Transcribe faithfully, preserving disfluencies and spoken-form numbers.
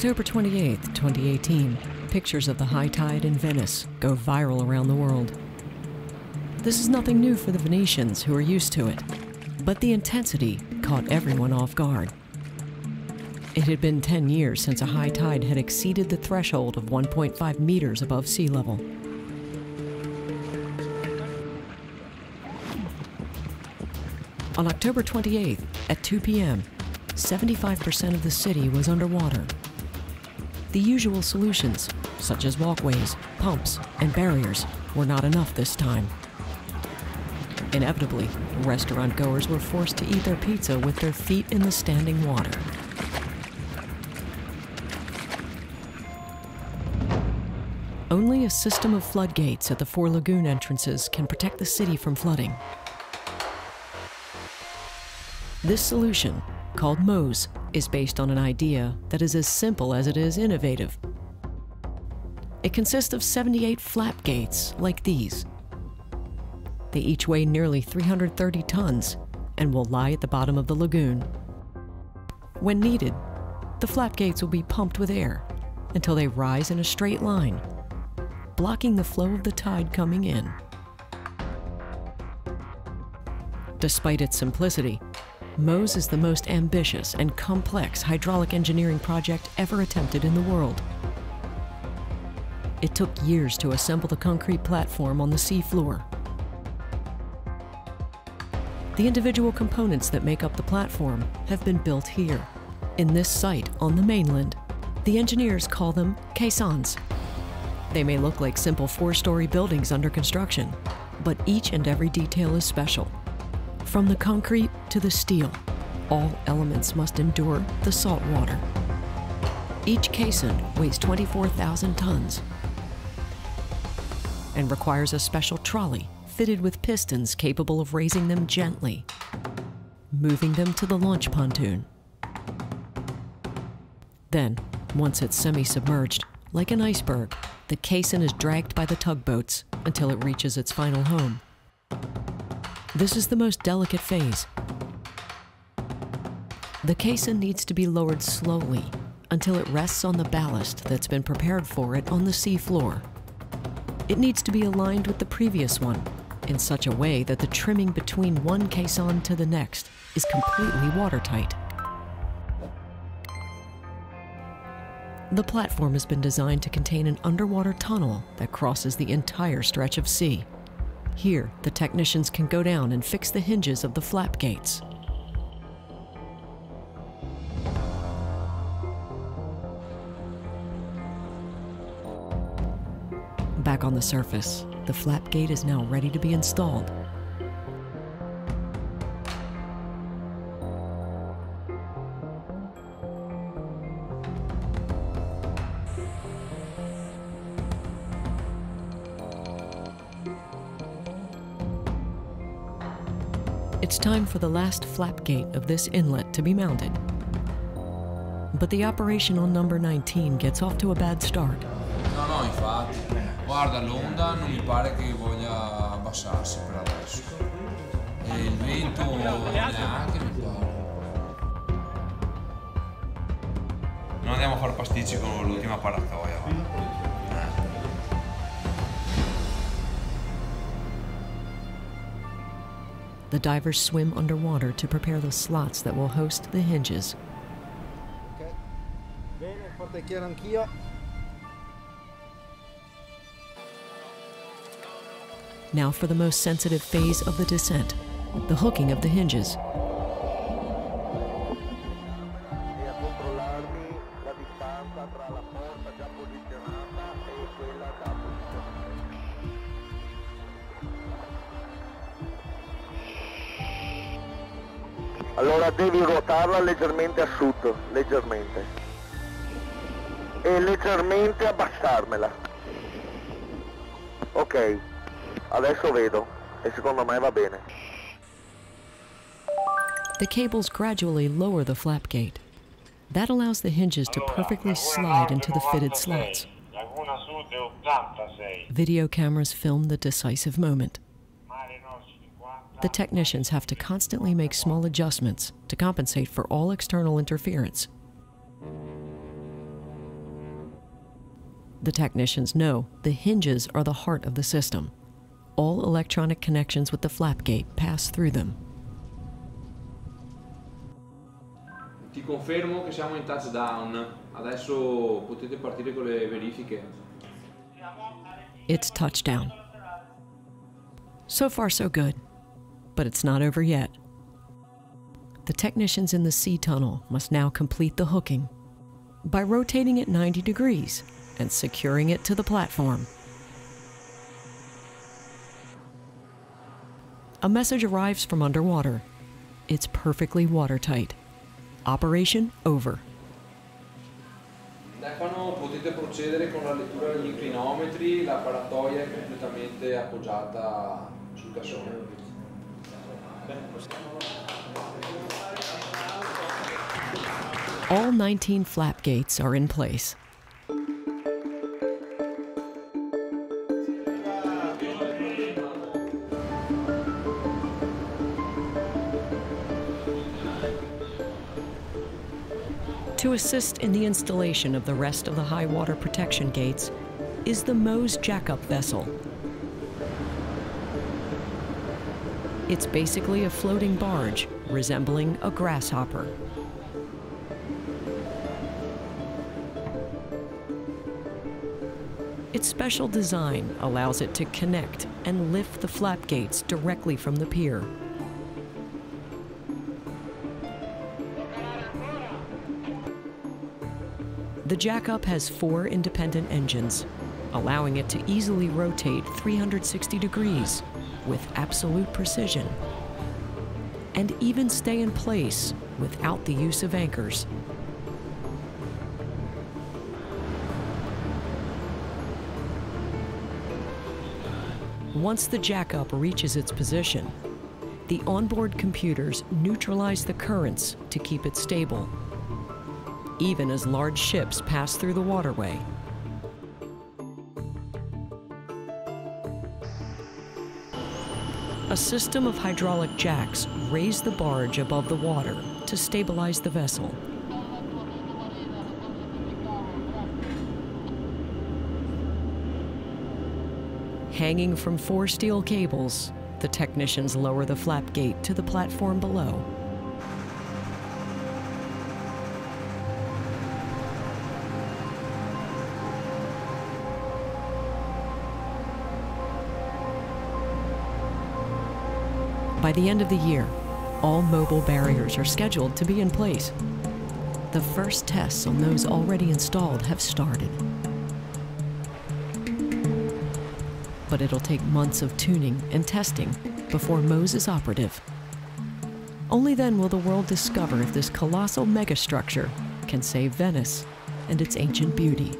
October twenty-eighth, twenty eighteen, pictures of the high tide in Venice go viral around the world. This is nothing new for the Venetians, who are used to it, but the intensity caught everyone off guard. It had been ten years since a high tide had exceeded the threshold of one point five meters above sea level. On October twenty-eighth, at two p m, seventy-five percent of the city was underwater. The usual solutions, such as walkways, pumps, and barriers, were not enough this time. Inevitably, restaurant goers were forced to eat their pizza with their feet in the standing water. Only a system of floodgates at the four lagoon entrances can protect the city from flooding. This solution, called MOSE, is based on an idea that is as simple as it is innovative. It consists of seventy-eight flap gates like these. They each weigh nearly three hundred thirty tons and will lie at the bottom of the lagoon. When needed, the flap gates will be pumped with air until they rise in a straight line, blocking the flow of the tide coming in. Despite its simplicity, MOSE is the most ambitious and complex hydraulic engineering project ever attempted in the world. It took years to assemble the concrete platform on the seafloor. The individual components that make up the platform have been built here, in this site on the mainland. The engineers call them caissons. They may look like simple four-story buildings under construction, but each and every detail is special. From the concrete to the steel, all elements must endure the salt water. Each caisson weighs twenty-four thousand tons and requires a special trolley fitted with pistons capable of raising them gently, moving them to the launch pontoon. Then, once it's semi-submerged, like an iceberg, the caisson is dragged by the tugboats until it reaches its final home. This is the most delicate phase. The caisson needs to be lowered slowly until it rests on the ballast that's been prepared for it on the seafloor. It needs to be aligned with the previous one in such a way that the trimming between one caisson to the next is completely watertight. The platform has been designed to contain an underwater tunnel that crosses the entire stretch of sea. Here, the technicians can go down and fix the hinges of the flap gates. Back on the surface, the flap gate is now ready to be installed. It's time for the last flap gate of this inlet to be mounted. But the operation on number nineteen gets off to a bad start. No, no, infatti. Guarda l'onda, non mi pare che voglia abbassarsi per adesso. E il vento neanche mi pare. Non andiamo a fare pasticci con l'ultima paratoia, va? The divers swim underwater to prepare the slots that will host the hinges. Now for the most sensitive phase of the descent, the hooking of the hinges. Allora devi ruotarla leggermente a sud, leggermente, e leggermente abbassarmela. Ok, adesso vedo, e secondo me va bene. The cables gradually lower the flap gate. That allows the hinges to perfectly slide into the fitted slots. Video cameras film the decisive moment. The technicians have to constantly make small adjustments to compensate for all external interference. the technicians know the hinges are the heart of the system. All electronic connections with the flapgate pass through them. Ti confermo che siamo in touchdown. Adesso potete partire con le verifiche. It's touchdown. So far, so good. But it's not over yet. The technicians in the sea tunnel must now complete the hooking by rotating it ninety degrees and securing it to the platform. A message arrives from underwater. It's perfectly watertight. Operation over. Da quando potete procedere con la lettura degli inclinometri, la paratoia è completamente appoggiata sul cassone. All nineteen flap gates are in place. To assist in the installation of the rest of the high water protection gates is the MOSE jack-up vessel. It's basically a floating barge resembling a grasshopper. Its special design allows it to connect and lift the flap gates directly from the pier. The jack-up has four independent engines, allowing it to easily rotate three hundred sixty degrees with absolute precision and even stay in place without the use of anchors. Once the jack-up reaches its position, the onboard computers neutralize the currents to keep it stable, even as large ships pass through the waterway. A system of hydraulic jacks raise the barge above the water to stabilize the vessel. Hanging from four steel cables, the technicians lower the flap gate to the platform below. By the end of the year, all mobile barriers are scheduled to be in place. The first tests on those already installed have started. But it'll take months of tuning and testing before MOSE is operative. Only then will the world discover if this colossal megastructure can save Venice and its ancient beauty.